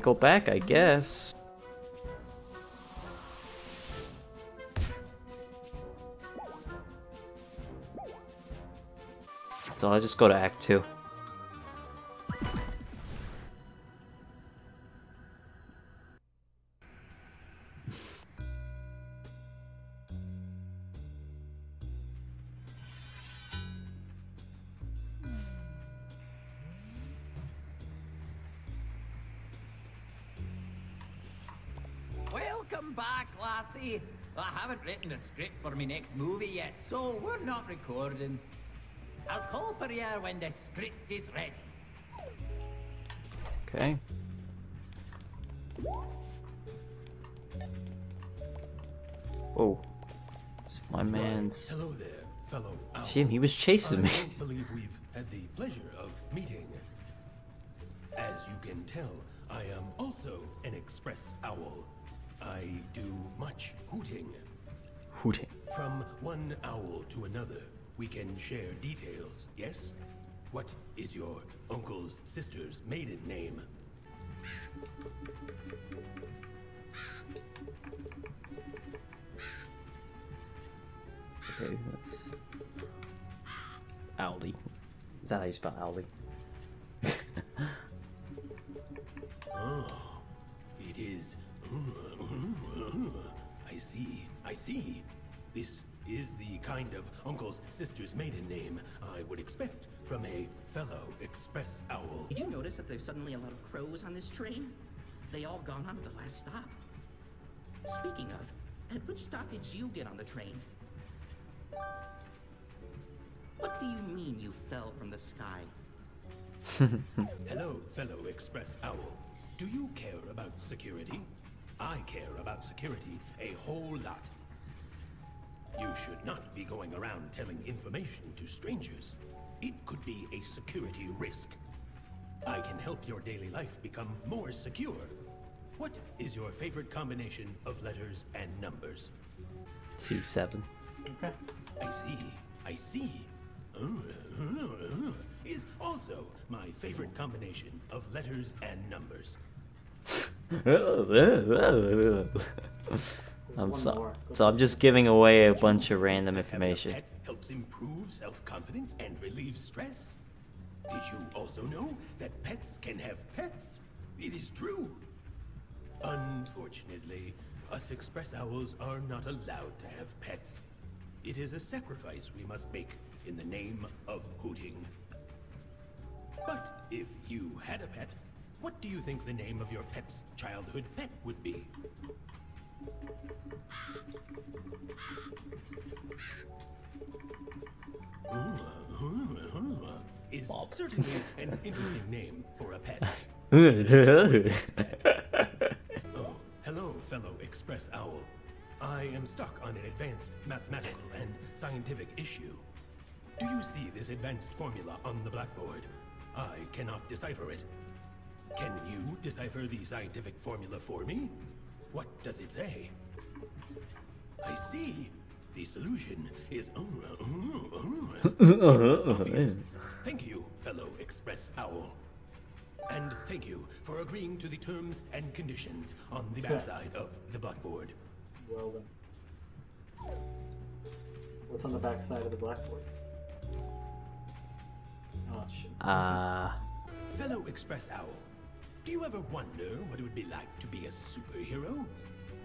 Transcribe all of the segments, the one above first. I go back, I guess. So I'll just go to Act 2. Welcome back, lassie. I haven't written a script for my next movie yet, so we're not recording. I'll call for you when the script is ready. Okay. Oh, it's my man's. Hello there, fellow owl. Jim, he was chasing me. I don't believe we've had the pleasure of meeting. As you can tell, I am also an express owl. I do much hooting. Hooting. From one owl to another. We can share details, yes? What is your uncle's sister's maiden name? Okay, that's... Owly. Is that how you spell Owly? Oh, it is... I see, I see. This is the kind of uncle's sister's maiden name I would expect from a fellow express owl. Did you notice that there's suddenly a lot of crows on this train? They all gone on at the last stop. Speaking of, at which stop did you get on the train? What do you mean you fell from the sky? Hello, fellow express owl. Do you care about security? I care about security a whole lot. You should not be going around telling information to strangers. It could be a security risk. I can help your daily life become more secure. What is your favorite combination of letters and numbers? C7. Okay. I see. I see. Is also my favorite combination of letters and numbers. So I'm just giving away a bunch of random information. Pet helps improve self-confidence and relieve stress. Did you also know that pets can have pets? It is true. Unfortunately, us express owls are not allowed to have pets. It is a sacrifice we must make in the name of hooting. But if you had a pet, what do you think the name of your pet's childhood pet would be? Is Bob. Certainly an interesting name for a pet. Oh, hello, fellow express owl. I am stuck on an advanced mathematical and scientific issue. Do you see this advanced formula on the blackboard? I cannot decipher it. Can you decipher the scientific formula for me? What does it say? I see. The solution is... Thank you, fellow express owl. And thank you for agreeing to the terms and conditions on the backside of the blackboard. Well then. What's on the backside of the blackboard? Oh, shit. Fellow express owl. Do you ever wonder what it would be like to be a superhero?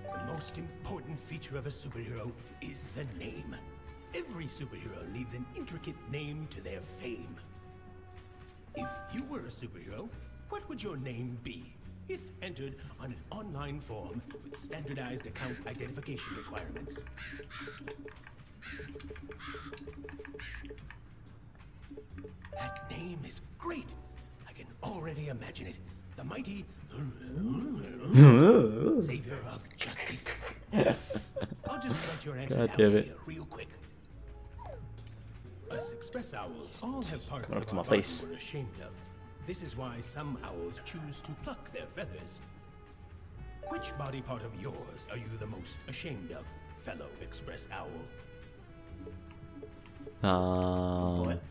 The most important feature of a superhero is the name. Every superhero needs an intricate name to their fame. If you were a superhero, what would your name be if entered on an online form with standardized account identification requirements? That name is great. I can already imagine it. The mighty savior of justice. I'll just write your answer down here real quick. Us express owls all have parts of our body we're ashamed of. This is why some owls choose to pluck their feathers. Which body part of yours are you the most ashamed of, fellow express owl? What?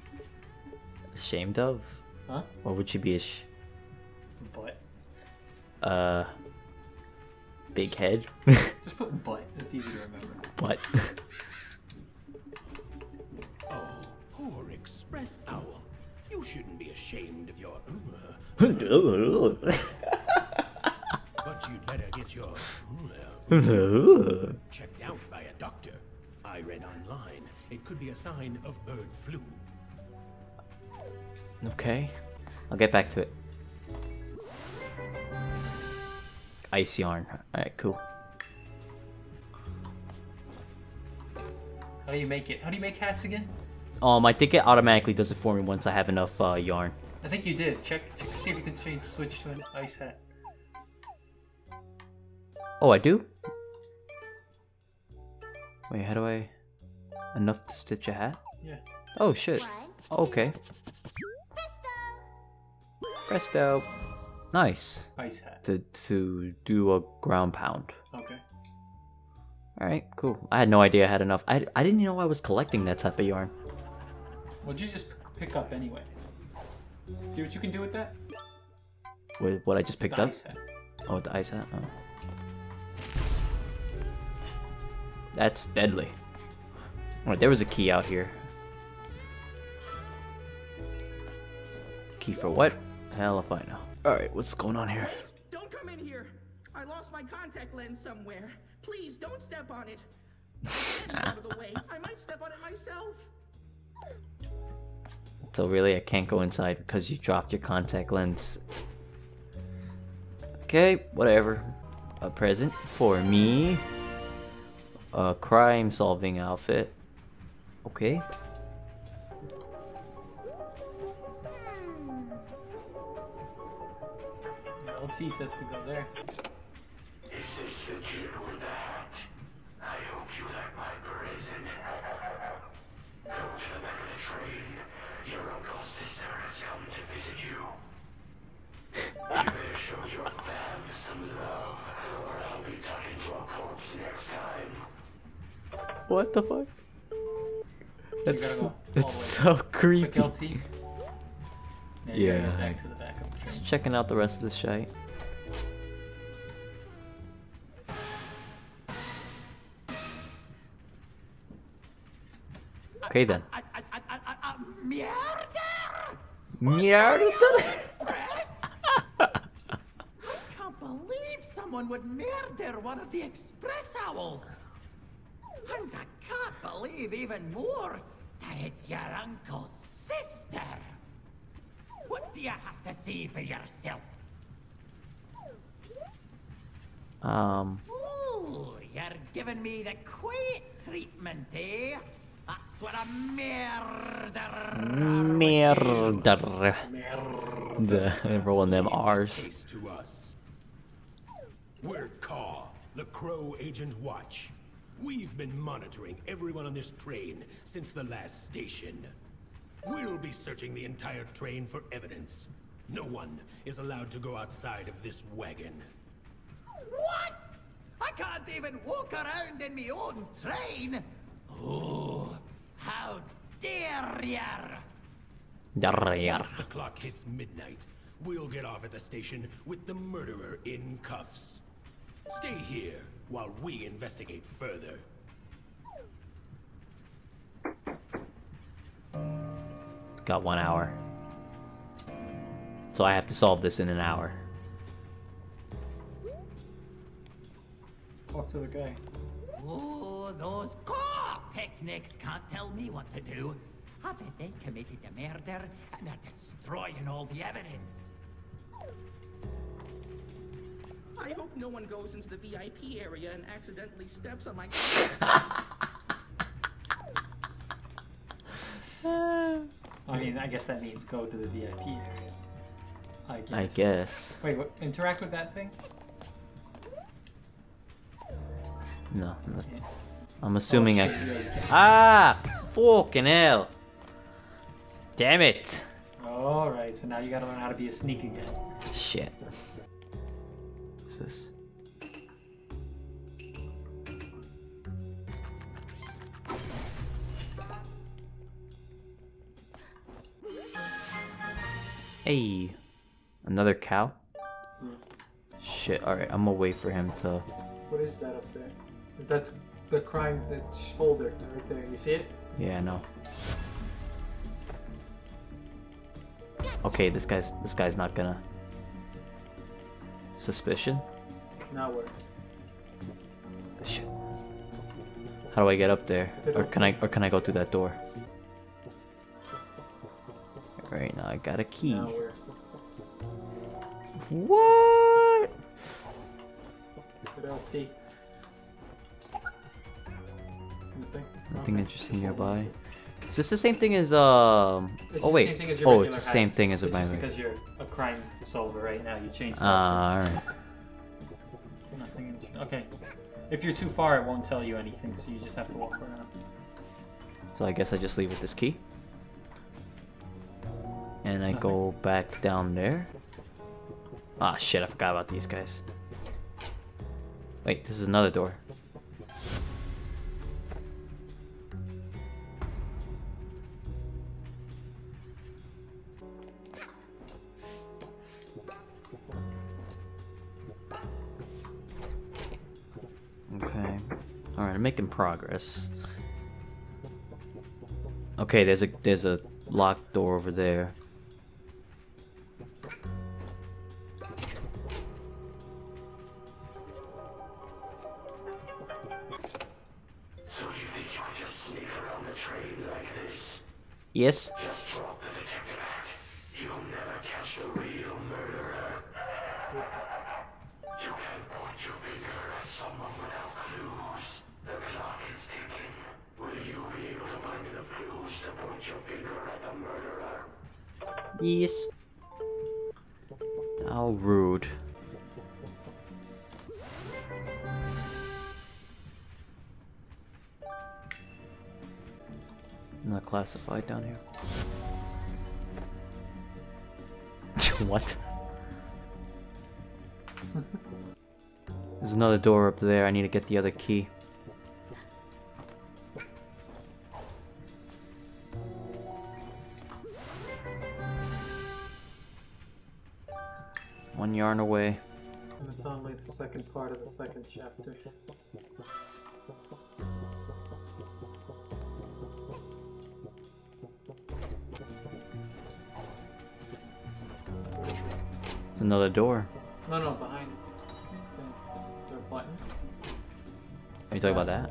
Ashamed of? Huh? What would you be ashamed? But big head. Just put butt. That's easy to remember. Butt. Oh, poor Express Owl. You shouldn't be ashamed of your... But you'd better get your... checked out by a doctor. I read online. It could be a sign of bird flu. Okay. I'll get back to it. Ice yarn. Alright, cool. How do you make it? How do you make hats again? I think it automatically does it for me once I have enough yarn. I think you did. Check see if you can switch to an ice hat. Oh, I do? Wait, how do I... Enough to stitch a hat? Yeah. Oh, shit. Okay. Presto! Nice. Ice hat. To do a ground pound. Okay. Alright, cool. I had no idea I had enough. I didn't know I was collecting that type of yarn. What'd you just pick up anyway? See what you can do with that? With what I just picked up? Oh, with the ice hat? Oh. That's deadly. Alright, there was a key out here. Key for what? Hell if I know. Alright, what's going on here? Wait, don't come in here. I lost my contact lens somewhere. Please don't step on it. Get out of the way. I might step on it myself. So really, I can't go inside because you dropped your contact lens. Okay, whatever. A present for me. A crime-solving outfit. Okay. LT says to go there. This is the kid with the hat. I hope you like my present. Go to the back of the train. Your uncle's sister has come to visit you. You better show your fam some love, or I'll be talking to a corpse next time. What the fuck? That's so creepy. Quick LT. Yeah. Back to the back of the train. Just checking out the rest of the shite. Okay then. Murder! I can't believe someone would murder one of the Express Owls. And I can't believe even more that it's your uncle's sister. What do you have to see for yourself? Ooh, you're giving me the quiet treatment, eh? That's what a murderer. Rolling them R's. We're Caw, the Crow Agent Watch. We've been monitoring everyone on this train since the last station. We'll be searching the entire train for evidence. No one is allowed to go outside of this wagon. What? I can't even walk around in my own train? Oh, how dare ya! Once the clock hits midnight, we'll get off at the station with the murderer in cuffs. Stay here while we investigate further. Got 1 hour. So I have to solve this in an hour. Talk to the guy. Oh, those Caw picnics can't tell me what to do. I bet they committed the murder and are destroying all the evidence. I hope no one goes into the VIP area and accidentally steps on my I mean, I guess that means go to the VIP area. I guess. Wait, what, interact with that thing? No. I'm assuming oh, shit, I... Yeah, ah! Fucking hell! Damn it! Alright, so now you gotta learn how to be a sneak again. Shit. What's this? Hey! Another cow? shit. Alright, I'm gonna wait for him to... What is that up there? That's the crime, that folder right there. You see it? Yeah, I know. Okay, this guy's not gonna... Suspicion? Not worth it. Shit. How do I get up there? Or can I go through that door? Alright, now I got a key. What? I don't see. Nothing interesting nearby. Is this the same thing as oh wait. Oh, it's the same thing as a bank. Because you're a crime solver right now, you changed. All right. Nothing interesting. Okay. If you're too far, it won't tell you anything, so you just have to walk around. So I guess I just leave with this key. And I go back down there. Ah, shit, I forgot about these guys. Wait, this is another door. Okay. Alright, I'm making progress. Okay, there's a locked door over there. Yes. Just drop the detective hat. You'll never catch the real murderer. You can point your finger at someone without clues. The clock is ticking. Will you be able to find the clues to point your finger at the murderer? Yes. How rude. Not classified down here. What? There's another door up there. I need to get the other key. One yarn away. And it's only the second part of the second chapter. It's another door. No, behind it. Door button. Are you talking about that?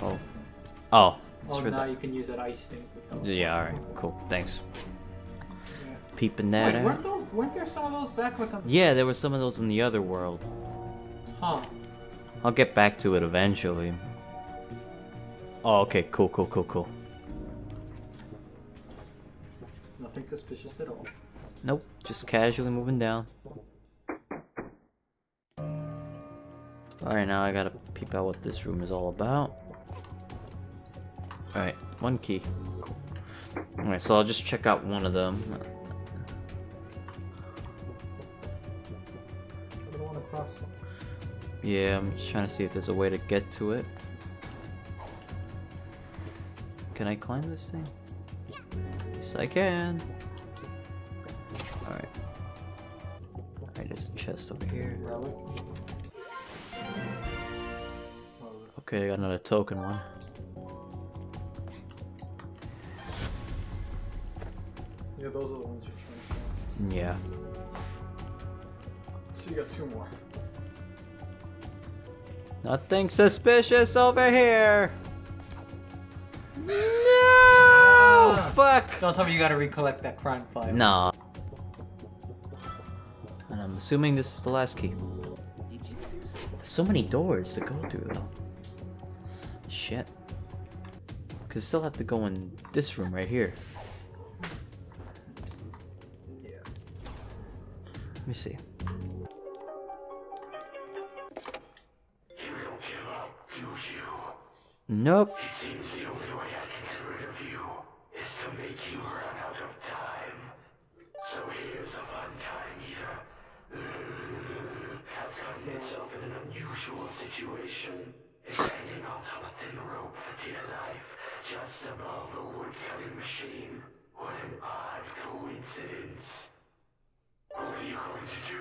Oh. Oh. It's oh, now you can use that ice thing to tell. Yeah, alright. Cool. Thanks. Yeah. Peeping that out. Weren't there some of those back with them? Yeah, there were some of those in the other world. Huh. I'll get back to it eventually. Oh, okay. Cool. Nothing suspicious at all. Nope, just casually moving down. Alright, now I gotta peep out what this room is all about. Alright, one key. Cool. Alright, so I'll just check out one of them. Yeah, I'm just trying to see if there's a way to get to it. Can I climb this thing? I can. Alright. Alright, there's a chest over here. Okay, I got another token one. Yeah, those are the ones you're trying to find. Yeah. So you got two more. Nothing suspicious over here! Fuck! Don't tell me you gotta recollect that crime file. No. And I'm assuming this is the last key. There's so many doors to go through though. Shit. Cause I still have to go in this room right here. Yeah. Let me see. Nope. In an unusual situation, it's hanging onto a thin rope for dear life, just above the wood cutting machine. What an odd coincidence. What are you going to do?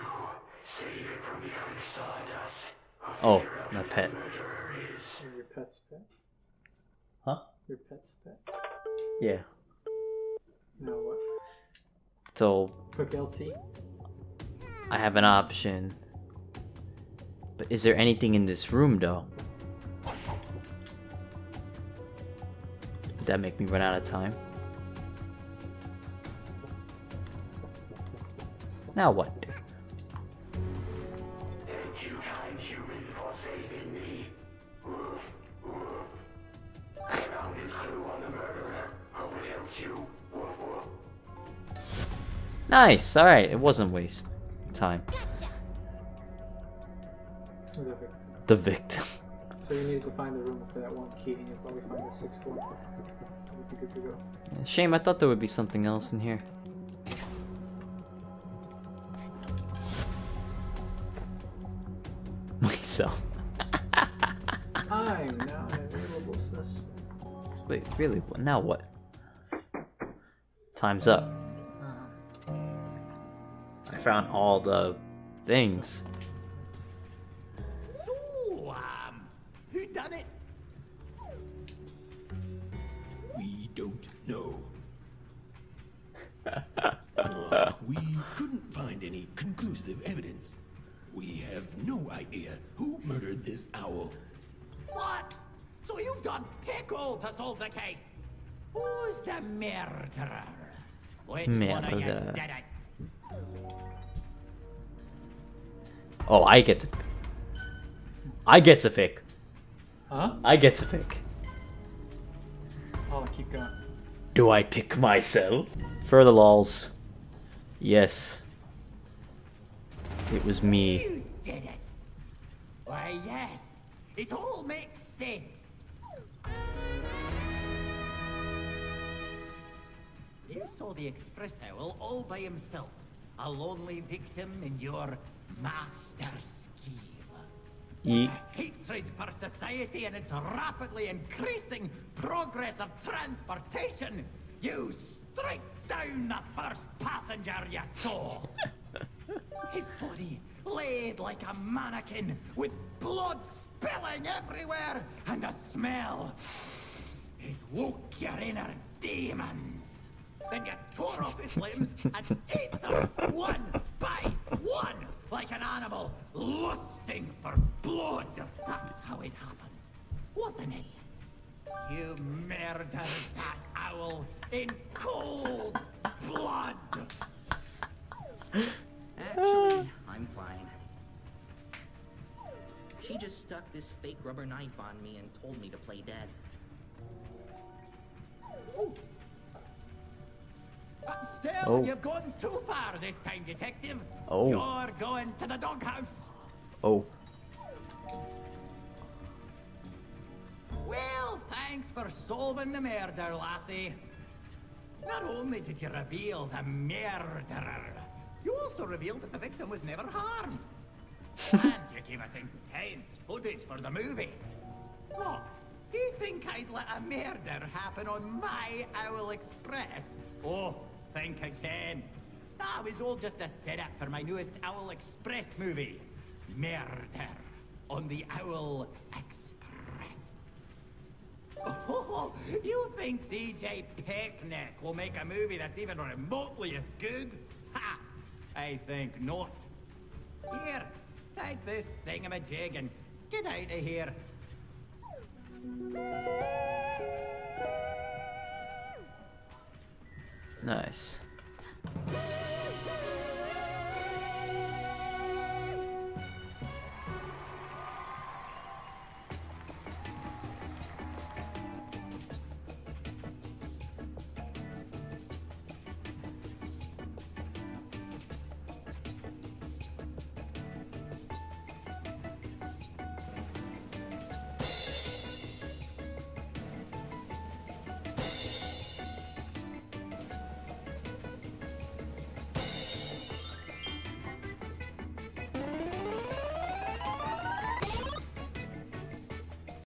Save it from becoming sawdust. Oh, my pet. Or your pet's pet? Huh? Your pet's pet? Yeah. Now what? So... Quick LT? I have an option. But is there anything in this room, though? Would that make me run out of time? Now what? Thank you, kind human, for saving me. Woof, woof. I found his clue on the murderer. Hope it helps you. Woof, woof. Nice! Alright, it wasn't waste time. Gotcha. The victim. The victim. So you need to find the room for that one key, and you'll probably find the sixth one. It'd be good to go. Shame, I thought there would be something else in here. Myself. I'm now an available suspect. Wait, really? Now what? Time's up. I found all the things. So, who done it? We don't know. Well, we couldn't find any conclusive evidence. We have no idea who murdered this owl. What? So you've done pickle to solve the case? Who's the murderer? Which one of you did it? Oh, I get to... I get to pick. Huh? I get to pick. Oh, keep going. Do I pick myself? For the lols. Yes. It was me. You did it. Why, yes. It all makes sense. You saw the express owl all by himself. A lonely victim in your master scheme. Hatred for society and its rapidly increasing progress of transportation. You strike down the first passenger you saw. His body laid like a mannequin, with blood spilling everywhere, and the smell. It woke your inner demons. Then you tore off his limbs and ate them one by one, like an animal lusting for blood. That's how it happened, wasn't it? You murdered that owl in cold blood. Actually, I'm fine. She just stuck this fake rubber knife on me and told me to play dead. Still, you've gone too far this time, Detective. Oh. You're going to the doghouse. Oh. Well, thanks for solving the murder, lassie. Not only did you reveal the murderer, you also revealed that the victim was never harmed. And you gave us intense footage for the movie. What? You think I'd let a murder happen on my Owl Express? Oh, think again. That was all just a setup for my newest Owl Express movie. Murder on the Owl Express. Oh, you think DJ Picnic will make a movie that's even remotely as good? Ha! I think not. Here, take this thingamajig and get out of here. Nice.